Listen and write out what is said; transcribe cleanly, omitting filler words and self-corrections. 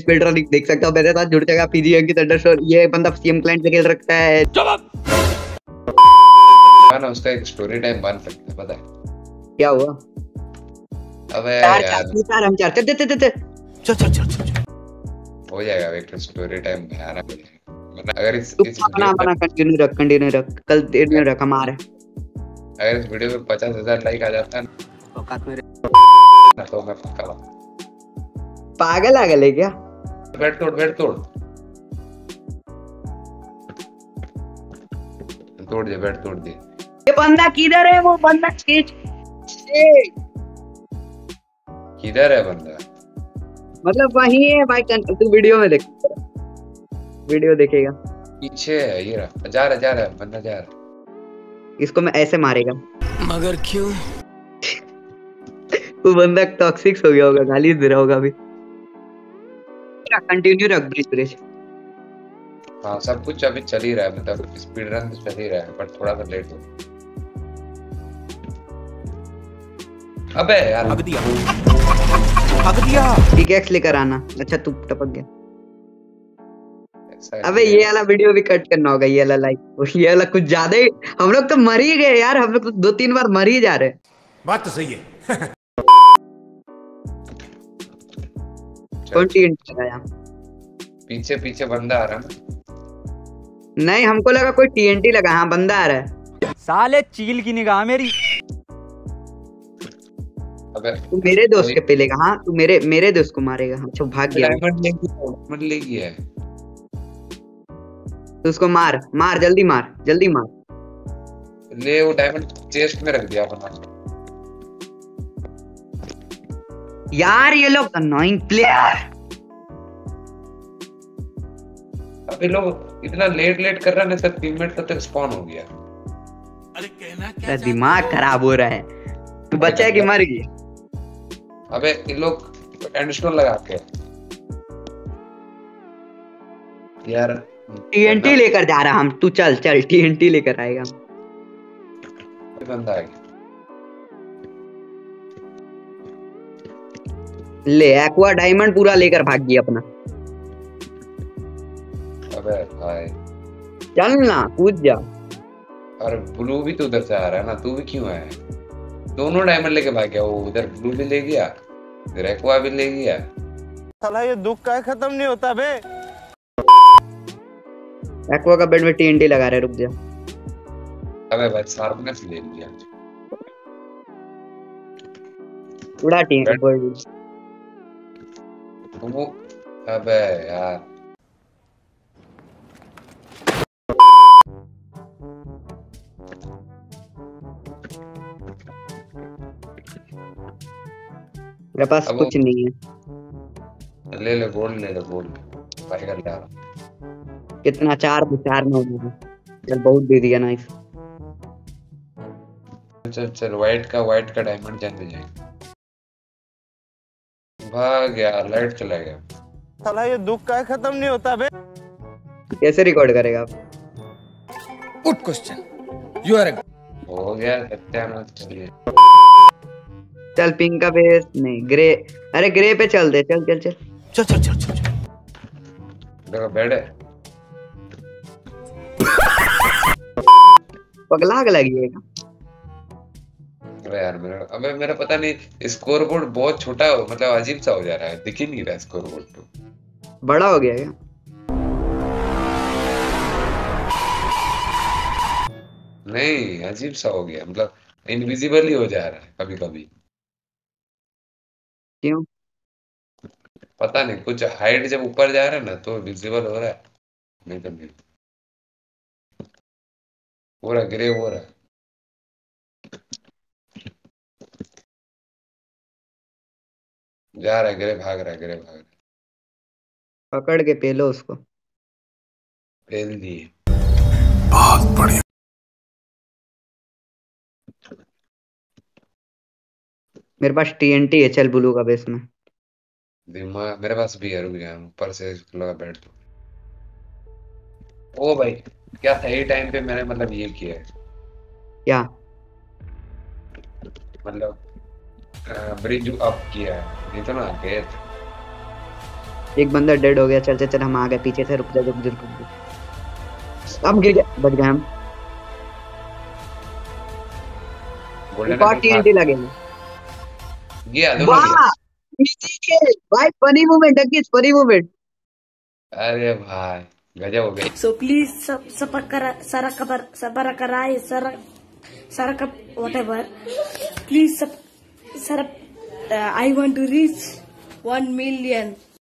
Builder देख सकता हूँ मेरे साथ जुड़ जाएगा पीजीएन की थंडरस्टोर। ये बंदा सीएम क्लाइंट से खेल रखता है। चलो उसका एक स्टोरी टाइम बन सकता है, पता है क्या हुआ? अबे यार हम चाहते थे चल हो जाएगा वेक्टर स्टोरी टाइम भयानक मतलब। अगर इस बना कंटिन्यू रख कल देर में रख हमारे। अगर इस वीडियो पे 50,000 लाइक आ जाता है तो काट मेरे तो मैं पक्का पागल आ गए क्या? बैठ तोड़ तोड़ दे, बैठ तोड़ दे। ये बंदा किधर है? वो बंदा किधर है? बंदा मतलब वही है भाई। तू वीडियो में देख, वीडियो देखेगा पीछे है। ये रहा जा रहा है बंदा जा रहा। इसको मैं ऐसे मारेगा मगर क्यों? वो बंदा टॉक्सिक हो गया होगा, गाली दे रहा होगा अभी। कंटिन्यू रख ब्रिज। हाँ सब कुछ अभी चल ही रहा है, मतलब स्पीड रन तो चल ही रहा है पर थोड़ा सा लेट हो। अबे यार भाग दिया। पिकैक्स लेकर आना। अच्छा तू टपक गया। अबे ये वाला वीडियो भी कट करना होगा। ये वाला लाइक ये वाला कुछ ज्यादा ही। हम लोग तो मर ही गए यार, हम लोग तो 2-3 बार मर ही जा रहे। बात तो सही है। पीछे बंदा आ रहा है। नहीं हमको लगा कोई टीएनटी लगा। हाँ बंदा आ रहा है। साले चील की निगाह मेरी। तू मेरे दोस्त के पिलेगा। हाँ तू मेरे दोस्त को मारेगा। अच्छा भाग गया। डायमंड लेगी है तो उसको मार जल्दी मार। ले वो डायमंड चेस्ट में रख दिया यार। ये लोग अननोइंग प्लेयर। अबे लोग इतना लेट कर रहा ना सर। टीममेट तो स्पॉन हो गया। अरे कहना क्या? दिमाग खराब हो रहा है। तू बचा है कि मर गया? अबे ये लोग एडिशनल लगा के यार टीएनटी लेकर जा रहा हम। तू चल टीएनटी लेकर आएगा। बंदा आएगा ले एक्वा डायमंड पूरा लेकर भाग गया अपना। अबे भाई चल ना कूद जा। और ब्लू भी तो उधर से आ रहा है ना, तू भी क्यों है? दोनों डायमंड लेके भाग गया। वो उधर ब्लू भी ले गया, इधर एक्वा भी ले गया। साला ये दुख का खत्म नहीं होता बे। एक्वा का बेड में टीएनटी लगा रहे, रुक जा। अबे भाई शार्पनेस ले लिया। उड़ा टीएनटी वो। अबे यार मेरे पास कुछ नहीं है। ले गोल्ड भाई कर यार। कितना? 4 में होगा। चल बहुत दे दिया नाइफ। चल व्हाइट का डायमंड जान दे जाएगा। भाग यार लाइट चला गया। साला ये दुख का खत्म नहीं होता बे। कैसे रिकॉर्ड करेगा आप? Good question. यू आर हो गया सत्यानाश। चलिए चल पिंक का बेस नहीं ग्रे। अरे ग्रे पे चल दे। चल देखो बेड है। पगला लगिएगा यार मेरा। अबे मेरा पता नहीं स्कोर बोर्ड बहुत छोटा हो, मतलब अजीब सा हो जा रहा है, दिख ही नहीं रहा स्कोर बोर्ड तो। बड़ा हो गया क्या? नहीं अजीब सा हो गया, मतलब इनविजिबल ही हो जा रहा है कभी-कभी। क्यों? पता नहीं कुछ हाइट जब ऊपर जा रहा है ना तो विजिबल हो रहा है, नहीं तो नहीं हो रहा। ग्रे हो रहा है। जा रहा है ग्रे भाग रहा। पकड़ के पेलो उसको। पेल दिए। बहुत बढ़िया। मेरे पास टीएनटी है। चल ब्लू का बेस में। दिमाग मेरे पास भी है, रुक जा। ऊपर से लगा बैठ। ओ भाई क्या सही टाइम पे मैंने मतलब ये किया है। क्या मतलब? ब्रिज अप किया है, नहीं तो ना गेट एक बंदा डेड हो गया। चल चल चल हम आ गए पीछे से, रुक जा रुक जा रुक जा। अब गिर गया, बच गए हम। ऊपर टीएनटी लगेगी। गया दोनों भाई, funny movement duckies, funny movement. अरे भाई गजब हो गई। सो प्लीज सब सबर कराए सर कब व्हाटएवर प्लीज सब sir. I want to reach 1 million.